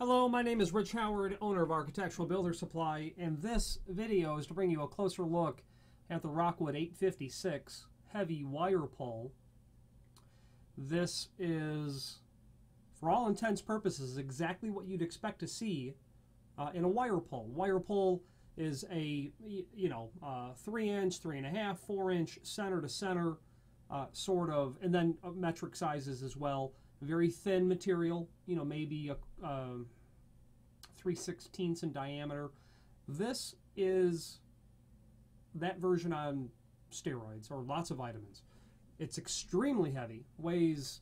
Hello, my name is Rich Howard, owner of Architectural Builder Supply, and this video is to bring you a closer look at the Rockwood 856 heavy wire pole. This is, for all intents and purposes, exactly what you'd expect to see in a wire pole. Wire pole is a 3-inch, 3.5, 4-inch, center to center sort of, and then metric sizes as well. Very thin material, you know, maybe a 3/16 in diameter. This is that version on steroids or lots of vitamins. It's extremely heavy, weighs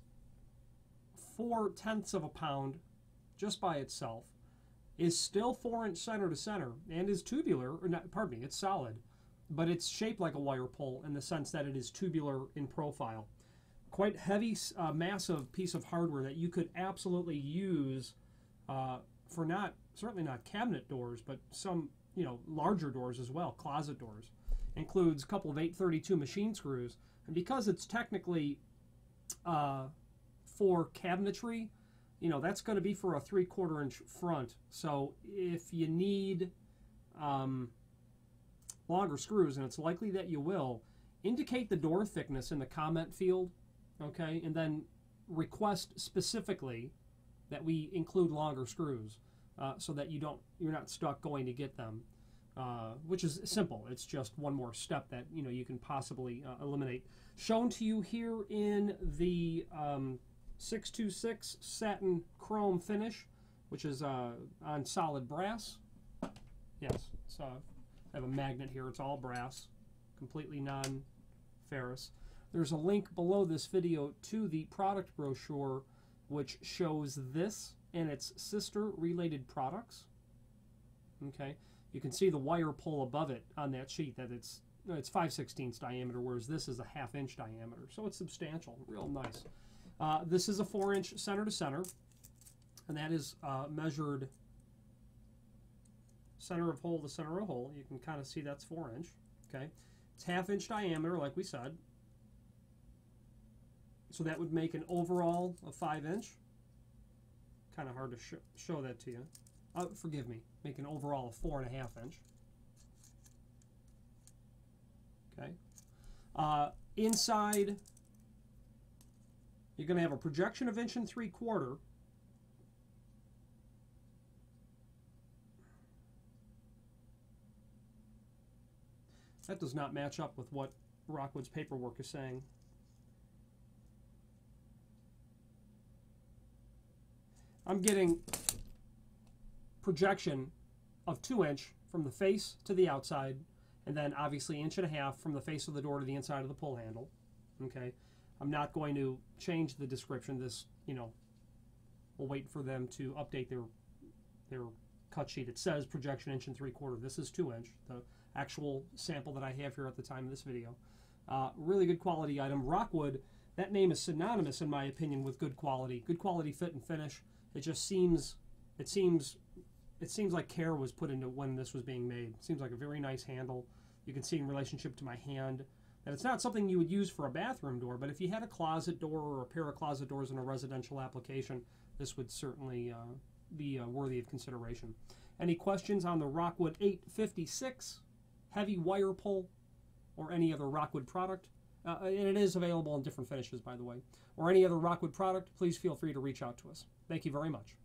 0.4 pounds just by itself, is still 4-inch center to center, and is tubular, or not, pardon me, it's solid, but it's shaped like a wire pole in the sense that it is tubular in profile. Quite heavy, massive piece of hardware that you could absolutely use for certainly not cabinet doors, but some larger doors as well, closet doors. Includes a couple of 832 machine screws, and because it's technically for cabinetry, that's going to be for a 3/4-inch front. So if you need longer screws, and it's likely that you will, indicate the door thickness in the comment field. Okay, and then request specifically that we include longer screws so that you're not stuck going to get them, which is simple. It's just one more step that you can possibly eliminate. Shown to you here in the 626 satin chrome finish, which is on solid brass. Yes, so I have a magnet here. It's all brass, completely non-ferrous. There's a link below this video to the product brochure, which shows this and its sister related products. Okay, you can see the wire pole above it on that sheet that it's 5/16 diameter, whereas this is a 1/2-inch diameter, so it's substantial, real nice. This is a 4-inch center to center, and that is measured center of hole to center of hole. You can kind of see that's 4-inch. Okay, it's 1/2-inch diameter, like we said. So that would make an overall of 5-inch. Kind of hard to show that to you. Forgive me. Make an overall of 4.5-inch. Okay. Inside, you're going to have a projection of 1 3/4 inches. That does not match up with what Rockwood's paperwork is saying. I'm getting projection of 2-inch from the face to the outside, and then obviously 1.5 inches from the face of the door to the inside of the pull handle. Okay, I'm not going to change the description. This, we'll wait for them to update their cut sheet. It says projection 1 3/4 inches. This is 2-inch, the actual sample that I have here at the time of this video. Really good quality item. Rockwood, that name is synonymous in my opinion with good quality fit and finish. It just seems, it seems like care was put into when this was being made. It seems like a very nice handle. You can see in relationship to my hand that it's not something you would use for a bathroom door, but if you had a closet door or a pair of closet doors in a residential application, this would certainly be worthy of consideration. Any questions on the Rockwood 856 heavy wire pole or any other Rockwood product? And it is available in different finishes, by the way. Or any other Rockwood product, please feel free to reach out to us. Thank you very much.